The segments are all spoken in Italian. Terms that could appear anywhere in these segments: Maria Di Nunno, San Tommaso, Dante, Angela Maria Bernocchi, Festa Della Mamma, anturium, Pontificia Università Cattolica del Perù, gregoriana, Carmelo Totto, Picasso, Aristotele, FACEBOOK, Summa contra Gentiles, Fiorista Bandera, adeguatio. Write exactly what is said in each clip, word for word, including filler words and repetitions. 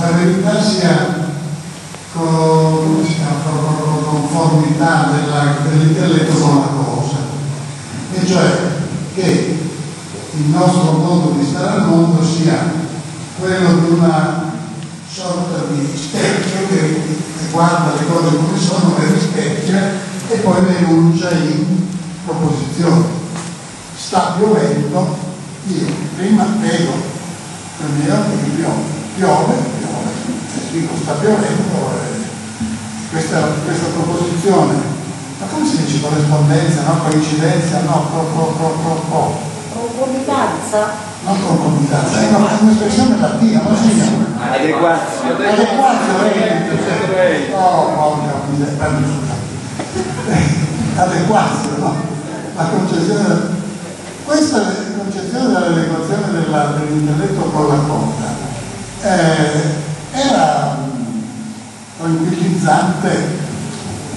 la verità sia con, con conformità dell'intelletto dell con la cosa, e cioè che il nostro modo di stare al mondo sia quello di una sorta di specchio che guarda le cose come sono, le rispecchia e poi le enuncia in proposizione. Sta piovendo, io prima vedo per mio figlio, piove, piove, e dico sta piovendo, eh. questa, questa proposizione, ma come si dice corrispondenza, no? Coincidenza, no? Pro, pro, pro, pro, pro. Concomitanza? Non concomitanza, è un'espressione latina, ma sì. Adeguazio. Adeguazio, eh? Oh, povero, mi sembra adeguazio, no? La concessione, questa concezione dell'adeguazione dell'intelletto con la cosa eh, era tranquillizzante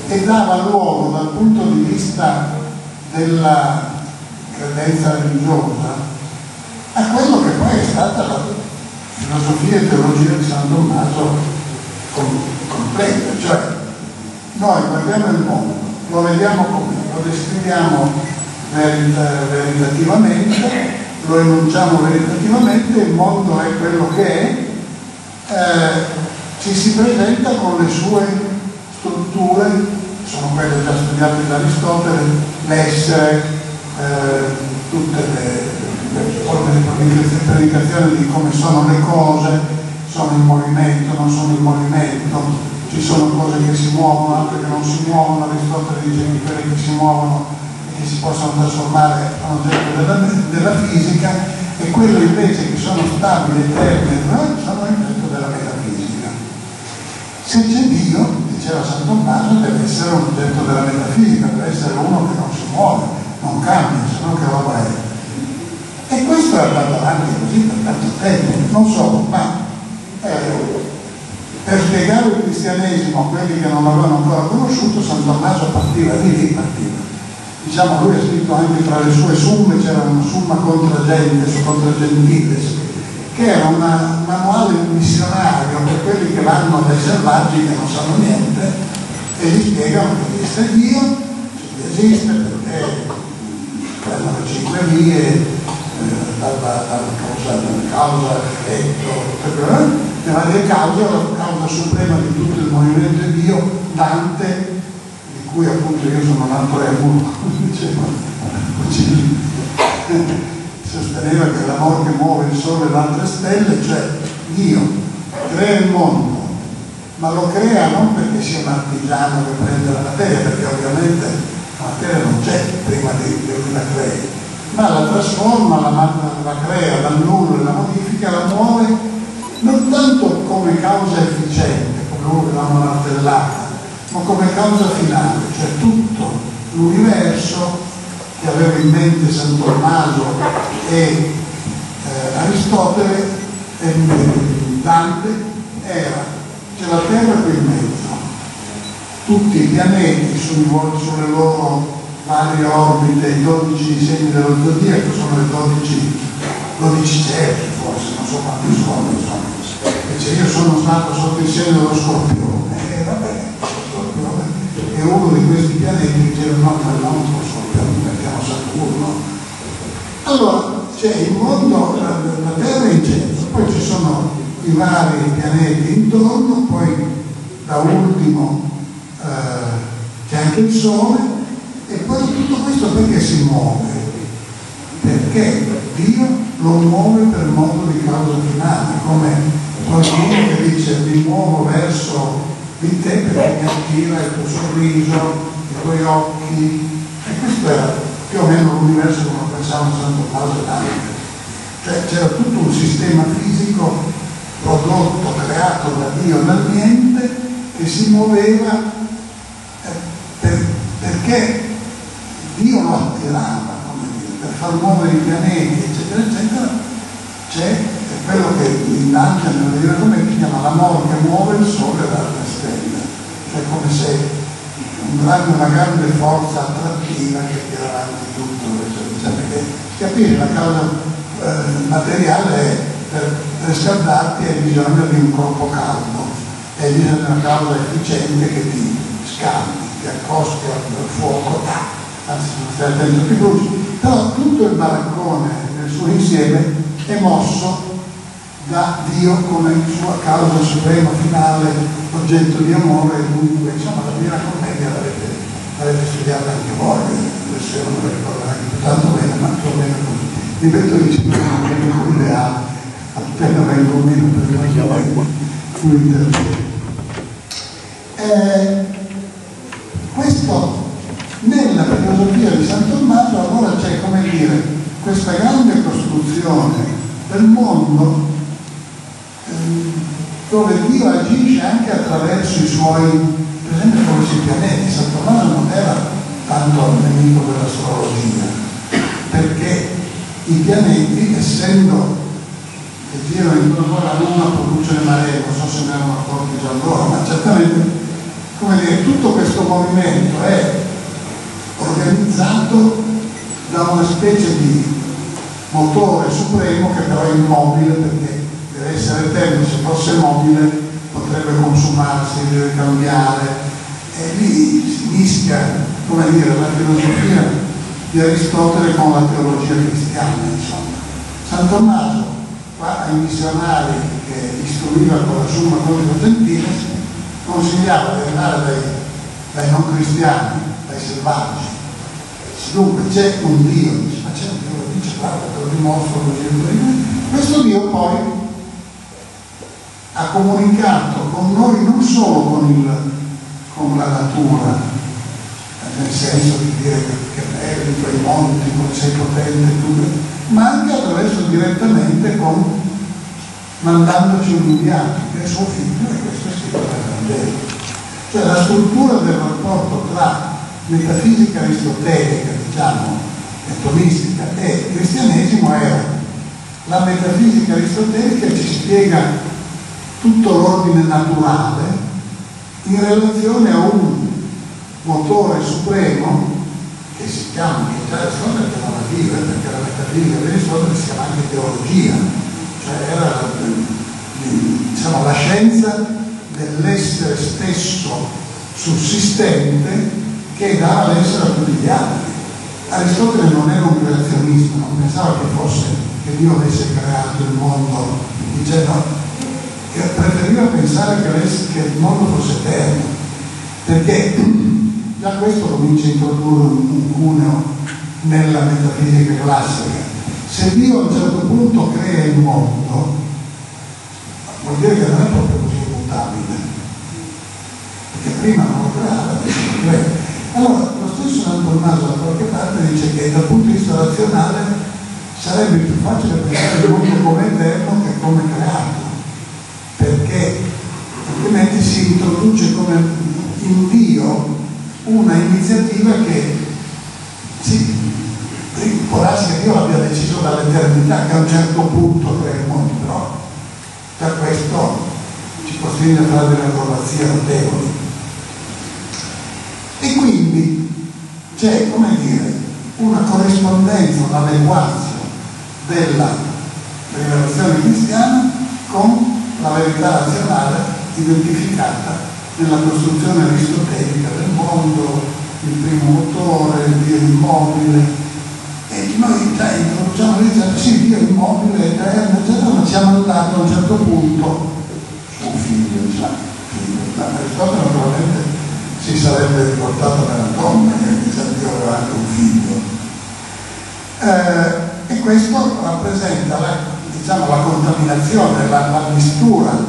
e dava luogo dal punto di vista della credenza religiosa a quello che poi è stata la filosofia e teologia di San Tommaso completa, cioè noi guardiamo il mondo, lo vediamo come, lo descriviamo veritativamente, lo enunciamo veritativamente, il mondo è quello che è, eh, ci si presenta con le sue strutture, sono quelle già studiate da Aristotele, l'essere, Eh, tutte le, le forme di predicazione di come sono le cose, sono in movimento, non sono in movimento, ci sono cose che si muovono, altre che non si muovono, Aristotele dice che quelle che si muovono e che si possono trasformare in oggetto della, della fisica e quelle invece che sono stabili, eterne, sono oggetto della metafisica. Se c'è Dio, diceva San Tommaso, deve essere un oggetto della metafisica, deve essere uno che non si muove, non cambia, se no che roba è. E questo è andato avanti così per tanto tempo, non solo, ma eh, per spiegare il cristianesimo a quelli che non l'avevano ancora conosciuto, San Tommaso partiva, lì lì partiva. Diciamo, lui ha scritto anche tra le sue summe, c'era una Summa contra Gentiles, contra Gentiles, che era un manuale missionario per quelli che vanno dai selvaggi che non sanno niente e gli spiegano che esiste Dio, esiste perché prendono cinque vie eh, dalla, dalla causa, dalla causa, effetto, le varie cause, la causa suprema di tutto il movimento di Dio, Dante, di cui appunto io sono nato e avuto, diceva, sosteneva che l'amore che muove il sole e le altre stelle, cioè Dio crea il mondo, ma lo crea non perché sia un artigiano che prende la materia, perché ovviamente la materia non c'è prima di che la crei, ma la trasforma, la, la crea, l'annulla, la modifica, la muove non tanto come causa efficiente, come uno che l'ha martellata, ma come causa finale, cioè tutto l'universo che aveva in mente San Tommaso e eh, Aristotele e Dante era, c'è la terra qui in mezzo, tutti i pianeti sulle loro varie orbite, i dodici segni dello zodiaco sono le dodici cerchi forse, non so quanti sono, insomma. Cioè io sono stato sotto il segno dello scorpione, e eh, va bene, scorpione, e uno di questi pianeti diceva no, parliamo con scorpione, mettiamo Saturno. Allora c'è cioè, il mondo, la, la Terra è in centro, poi ci sono i vari pianeti intorno, poi da ultimo Uh, c'è anche il sole e poi tutto questo perché si muove? Perché Dio lo muove per modo di causa finale, come qualcuno che dice mi muovo verso di te perché mi attira il tuo sorriso, i tuoi occhi, e questo era più o meno l'universo come lo pensavano San Tommaso e Dante, cioè c'era tutto un sistema fisico prodotto, creato da Dio dal niente che si muoveva Per, perché Dio lo attirava, come dire, per far muovere i pianeti, eccetera, eccetera, c'è quello che in Dante nella Divina Commedia chiama l'amore che muove il sole dalla stella, cioè come se un grande, una grande forza attrattiva che tira avanti tutto, cioè, perché capire la causa eh, materiale è per riservati hai bisogno di un corpo calmo, hai bisogno di una causa efficiente che ti scaldi, ti accosti al fuoco, anzi non stai attento che bruci. Però tutto il baraccone nel suo insieme è mosso da Dio come sua causa suprema, finale, oggetto di amore, e dunque insomma la Divina Commedia l'avete studiata anche voi, se non lo ricordate tanto bene, ma più o meno così. Ripeto che ci sono dei ideali, appena vengo meno per la interviene. Eh, questo nella filosofia di San Tommaso allora c'è, come dire, questa grande costruzione del mondo dove Dio agisce anche attraverso i suoi, per esempio con i pianeti. San Tommaso non era tanto nemico dell'astrologia, perché i pianeti, essendo che girano intorno alla Luna, producono le maree, non so se ne erano accorti già allora, ma certamente, come dire, tutto questo movimento è organizzato da una specie di motore supremo che però è immobile, perché deve essere eterno. Se fosse mobile potrebbe consumarsi, deve cambiare, e lì si mischia, come dire, la filosofia di Aristotele con la teologia cristiana, insomma. San Tommaso, qua ai missionari che istruiva con la Summa contro Gentiles, consigliava di andare dai, dai non cristiani, dai selvaggi. Dunque c'è un Dio, dice, ma c'è un Dio che dice, guarda, te lo dimostro così e questo Dio poi ha comunicato con noi non solo con, il, con la natura, nel senso di dire che belli i tuoi monti, come sei potente tu, ma anche attraverso direttamente con, mandandoci un inviato che è suo figlio, e questo è scritto nel Vangelo. Cioè la struttura del rapporto tra metafisica aristotelica, diciamo, atomistica, e cristianesimo era la metafisica aristotelica che ci spiega tutto l'ordine naturale in relazione a un motore supremo che si chiama, che già Aristotele chiamava Dio, perché la metafisica di Aristotele si chiama anche teologia, cioè era diciamo, la scienza dell'essere stesso sussistente che dà l'essere a tutti gli altri. Aristotele non era un creazionista, non pensava che fosse che Dio avesse creato il mondo, diceva che preferiva pensare che il mondo fosse eterno, perché da questo comincia a introdurre un cuneo nella metafisica classica. Se Dio a un certo punto crea il mondo, vuol dire che non è proprio così mutabile, perché prima non lo creava, adesso lo crea. Allora lo stesso San Tommaso da qualche parte dice che dal punto di vista razionale sarebbe più facile pensare il mondo come eterno che come creato, perché altrimenti si introduce come in Dio una iniziativa che sì, può darsi che Dio l'abbia deciso dall'eternità, che a un certo punto crea il mondo, però da questo ci costringe a fare delle acrobazie notevoli. E quindi c'è, come dire, una corrispondenza, un'adeguazia della rivelazione cristiana con la verità razionale identificata nella costruzione aristotelica del mondo, il primo motore, il Dio immobile, e noi già introduciamo l'idea, sì, Dio immobile, eterno, eccetera, ma siamo andati a un certo punto suo figlio, diciamo, figlio. Aristotele naturalmente si sarebbe riportato nella tomba e diceva Dio aveva anche un figlio. Eh, e questo rappresenta la diciamo la contaminazione, la, la mistura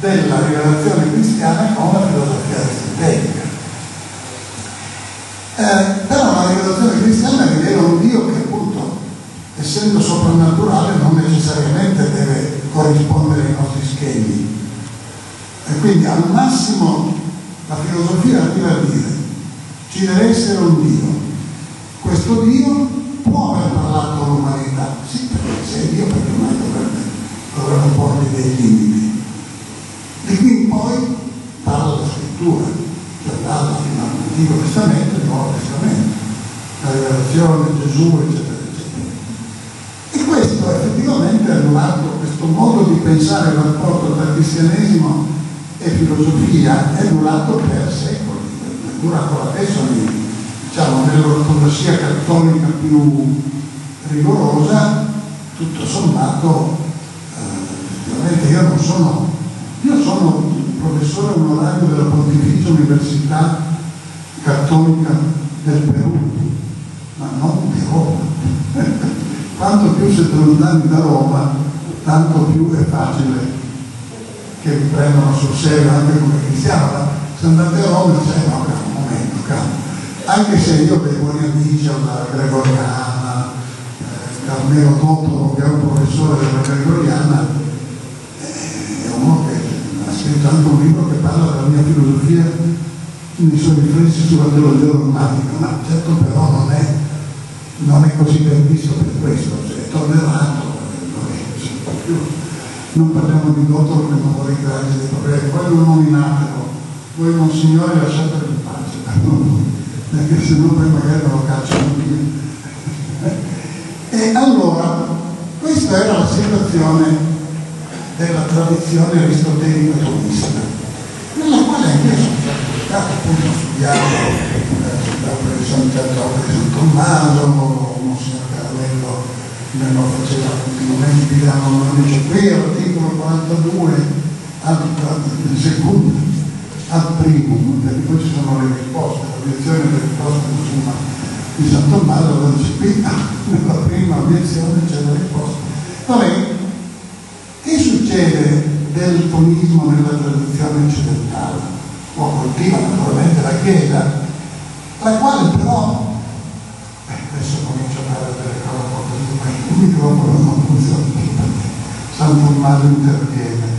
della rivelazione cristiana con la filosofia aristotelica. Eh, però la rivelazione cristiana rivela un Dio che appunto, essendo soprannaturale, non necessariamente deve corrispondere ai nostri schemi. E quindi al massimo la filosofia arriva a dire ci deve essere un Dio. Questo Dio può aver parlato all'umanità, sì, perché se Dio perché mai dovrebbe, dovrebbe porre dei limiti. Di qui in poi parla la scrittura, cioè parla fino all'Antico Testamento e al Nuovo Testamento, la rivelazione, Gesù, eccetera, eccetera. E questo effettivamente è annullato, questo modo di pensare il rapporto tra cristianesimo e filosofia è durato per secoli, è durato adesso diciamo, nell'ortodossia cattolica più rigorosa, tutto sommato eh, io non sono io sono professore onorario della Pontificia Università Cattolica del Perù, ma non di Roma. Quanto più siete lontani da Roma, tanto più è facile che vi prendano sul serio anche come cristiano. Se andate a Roma dice no, un momento, calma. Anche se io ho dei buoni amici alla gregoriana, eh, Carmelo Totto, che è un professore della gregoriana, eh, è uno che ha scritto anche un libro che parla della mia filosofia, mi sono riflessi sulla teologia dogmatica, ma certo però non è, non è così ben visto per questo, cioè è tollerato, non è, c'è un po' più. Non parliamo di dotto perché non vorrei creare dei problemi, voi lo nominatelo, voi monsignori lasciatelo in pace, perché se no poi magari lo cacciano via. E allora, questa era la situazione della tradizione aristotelica tomista, nella quale anche io sono stato educato, appunto studiato da un professore di San Tommaso, un signor Carmelo me lo faceva continuamente, diciamo, non dice qui articolo quarantadue al secondo. Ad primum, perché poi ci sono le risposte, l'obiezione delle risposte insomma, di San Tommaso, dove dice qui, ah, nella prima obiezione c'è la risposta. Vabbè, che succede del tomismo nella tradizione occidentale? Lo coltiva naturalmente la Chiesa, la quale però, eh, adesso comincio a fare delle cose, ma il microfono non funziona più, San Tommaso interviene.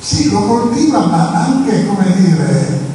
Sì, lo coltiva, ma anche, come dire,